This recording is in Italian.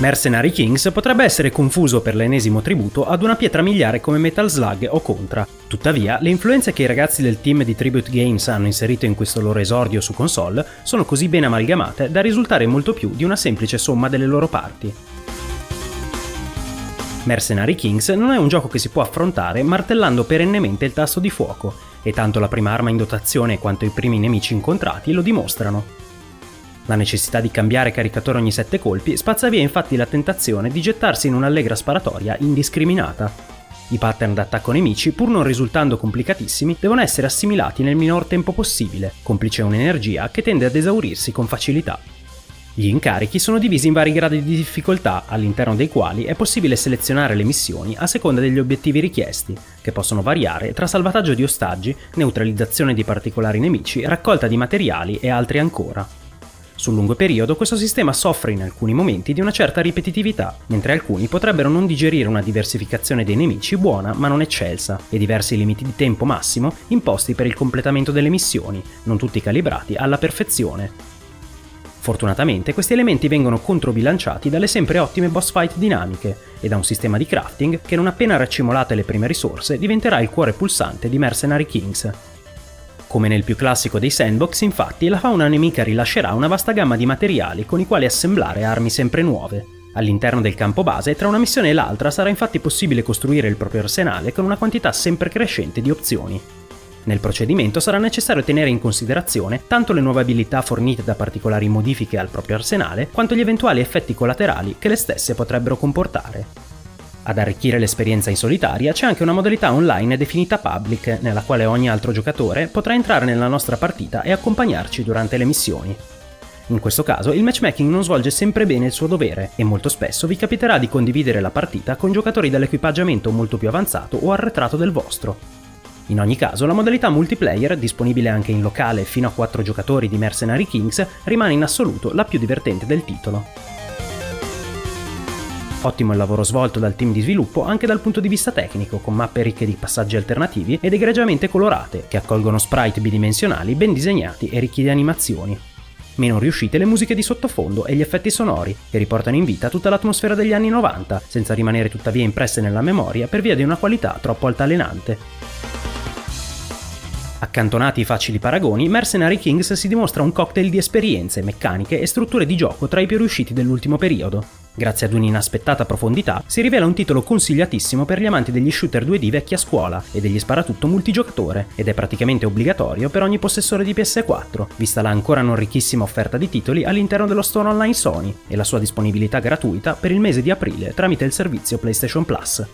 Mercenary Kings potrebbe essere confuso per l'ennesimo tributo ad una pietra miliare come Metal Slug o Contra. Tuttavia, le influenze che i ragazzi del team di Tribute Games hanno inserito in questo loro esordio su console sono così ben amalgamate da risultare molto più di una semplice somma delle loro parti. Mercenary Kings non è un gioco che si può affrontare martellando perennemente il tasto di fuoco, e tanto la prima arma in dotazione quanto i primi nemici incontrati lo dimostrano. La necessità di cambiare caricatore ogni 7 colpi spazza via infatti la tentazione di gettarsi in un'allegra sparatoria indiscriminata. I pattern d'attacco nemici, pur non risultando complicatissimi, devono essere assimilati nel minor tempo possibile, complice un'energia che tende ad esaurirsi con facilità. Gli incarichi sono divisi in vari gradi di difficoltà, all'interno dei quali è possibile selezionare le missioni a seconda degli obiettivi richiesti, che possono variare tra salvataggio di ostaggi, neutralizzazione di particolari nemici, raccolta di materiali e altri ancora. Sul lungo periodo questo sistema soffre in alcuni momenti di una certa ripetitività, mentre alcuni potrebbero non digerire una diversificazione dei nemici buona ma non eccelsa, e diversi limiti di tempo massimo imposti per il completamento delle missioni, non tutti calibrati alla perfezione. Fortunatamente questi elementi vengono controbilanciati dalle sempre ottime boss fight dinamiche e da un sistema di crafting che non appena raccimolate le prime risorse diventerà il cuore pulsante di Mercenary Kings. Come nel più classico dei sandbox infatti la fauna nemica rilascerà una vasta gamma di materiali con i quali assemblare armi sempre nuove. All'interno del campo base tra una missione e l'altra sarà infatti possibile costruire il proprio arsenale con una quantità sempre crescente di opzioni. Nel procedimento sarà necessario tenere in considerazione tanto le nuove abilità fornite da particolari modifiche al proprio arsenale, quanto gli eventuali effetti collaterali che le stesse potrebbero comportare. Ad arricchire l'esperienza in solitaria c'è anche una modalità online definita public, nella quale ogni altro giocatore potrà entrare nella nostra partita e accompagnarci durante le missioni. In questo caso il matchmaking non svolge sempre bene il suo dovere e molto spesso vi capiterà di condividere la partita con giocatori dall'equipaggiamento molto più avanzato o arretrato del vostro. In ogni caso, la modalità multiplayer, disponibile anche in locale fino a 4 giocatori di Mercenary Kings, rimane in assoluto la più divertente del titolo. Ottimo il lavoro svolto dal team di sviluppo anche dal punto di vista tecnico, con mappe ricche di passaggi alternativi ed egregiamente colorate, che accolgono sprite bidimensionali ben disegnati e ricchi di animazioni. Meno riuscite le musiche di sottofondo e gli effetti sonori, che riportano in vita tutta l'atmosfera degli anni 90, senza rimanere tuttavia impresse nella memoria per via di una qualità troppo altalenante. Accantonati i facili paragoni, Mercenary Kings si dimostra un cocktail di esperienze, meccaniche e strutture di gioco tra i più riusciti dell'ultimo periodo. Grazie ad un'inaspettata profondità, si rivela un titolo consigliatissimo per gli amanti degli shooter 2D vecchi a scuola e degli sparatutto multigiocatore, ed è praticamente obbligatorio per ogni possessore di PS4, vista la ancora non ricchissima offerta di titoli all'interno dello store online Sony e la sua disponibilità gratuita per il mese di aprile tramite il servizio PlayStation Plus.